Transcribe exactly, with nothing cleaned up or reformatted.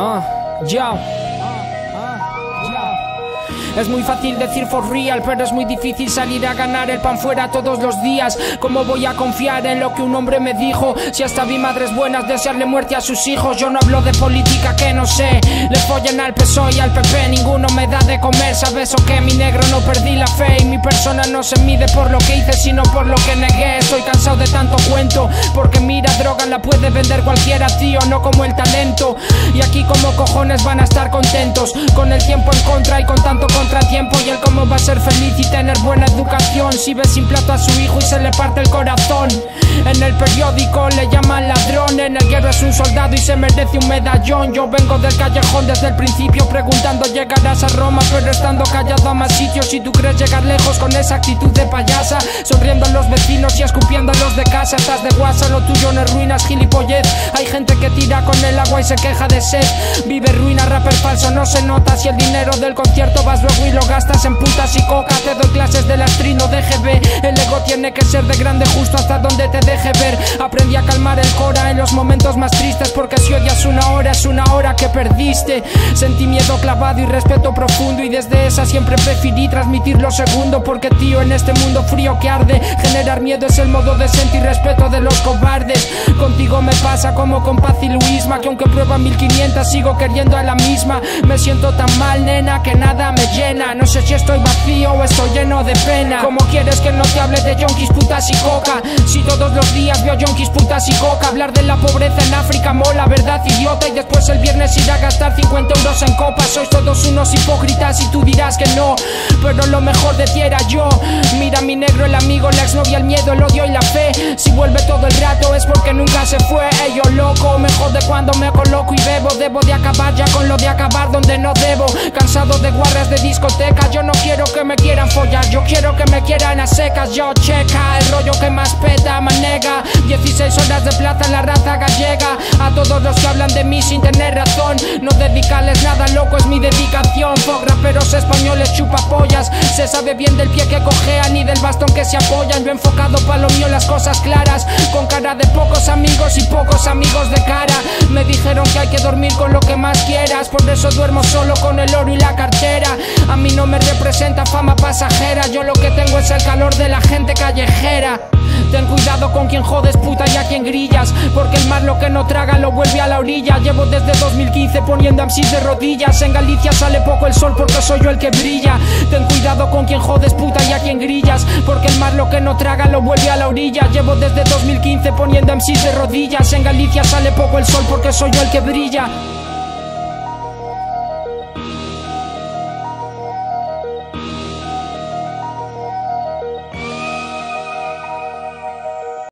Ah, uh, yo. Es muy fácil decir for real, pero es muy difícil salir a ganar el pan fuera todos los días. ¿Cómo voy a confiar en lo que un hombre me dijo? Si hasta vi madres buenas desearle muerte a sus hijos. Yo no hablo de política que no sé, les follan al P S O E y al P P, ninguno me da de comer. ¿Sabes o qué? Mi negro, no perdí la fe y mi persona no se mide por lo que hice, sino por lo que negué. Estoy cansado de tanto cuento, porque mira, droga la puede vender cualquiera, tío, no como el talento. Y aquí como cojones van a estar contentos, con el tiempo en contra y con tanto contra tiempo, y él cómo va a ser feliz y tener buena educación si ve sin plato a su hijo y se le parte el corazón. En el periódico le llaman ladrón, en el guerra es un soldado y se merece un medallón. Yo vengo del callejón desde el principio, preguntando llegarás a Roma, pero estando callado a más sitios. Si tú crees llegar lejos con esa actitud de payasa, sonriendo a los vecinos y escupiendo a los de casa. Estás de guasa, lo tuyo no es ruinas, gilipollez. Hay gente que tira con el agua y se queja de sed. Vive ruina, rapper falso, no se nota. Si el dinero del concierto vas luego y lo gastas en putas y coca. Te doy clases de lastri, no de G B. El ego tiene que ser de grande justo hasta donde te deje ver. Aprendí a calmar el cora en los momentos más tristes, porque si odias una hora es una hora que perdiste. Sentí miedo clavado y respeto profundo, y desde esa siempre preferí transmitir lo segundo. Porque tío, en este mundo frío que arde, generar miedo es el modo de sentir respeto de los cobardes. Contigo me pasa como con Paz y Luisma, que aunque prueba mil quinientas sigo queriendo a la misma. Me siento tan mal, nena, que nada me llena. No sé si estoy vacío o estoy lleno de pena. ¿Cómo quieres que no te hable de yonkis, putas y coca? Si todos los días veo yonkis, putas y coca. Hablar de la pobreza en África mola, ¿verdad, idiota? Y después el viernes ir a gastar cincuenta euros en copas. Sois todos unos hipócritas y tú dirás que no, pero lo mejor de ti era yo. Mira mi negro, el amigo, la exnovia, el miedo, el odio y la fe. Si vuelve todo el rato es porque nunca se fue. Ey, yo loco, me jode cuando me coloco y bebo. Debo de acabar ya con lo de acabar donde no debo. Cansado de guarras de disco. Yo no quiero que me quieran follar, yo quiero que me quieran a secas. Yo checa el rollo que más peta, manega. dieciséis horas de plata en la raza gallega. A todos los que hablan de mí sin tener razón, no dedicarles nada, loco, es mi dedicación. Fuck raperos españoles chupapollas, se sabe bien del pie que cojean y del bastón que se apoyan. Yo enfocado pa' lo mío, las cosas claras, con cara de pocos amigos y pocos amigos de cara. Me dijeron que hay que dormir con lo que más quieras, por eso duermo solo con el oro y la cartera. A mí no me representa fama pasajera, yo lo que tengo es el calor de la gente callejera. Ten cuidado con quien jodes, puta, y a quien grillas, porque el mar lo que no traga lo vuelve a la orilla. Llevo desde dos mil quince poniendo M Cs de rodillas. En Galicia sale poco el sol porque soy yo el que brilla. Ten cuidado con quien jodes, puta, y a quien grillas, porque el mar lo que no traga lo vuelve a la orilla. Llevo desde dos mil quince poniendo M Cs de rodillas. En Galicia sale poco el sol porque soy yo el que brilla.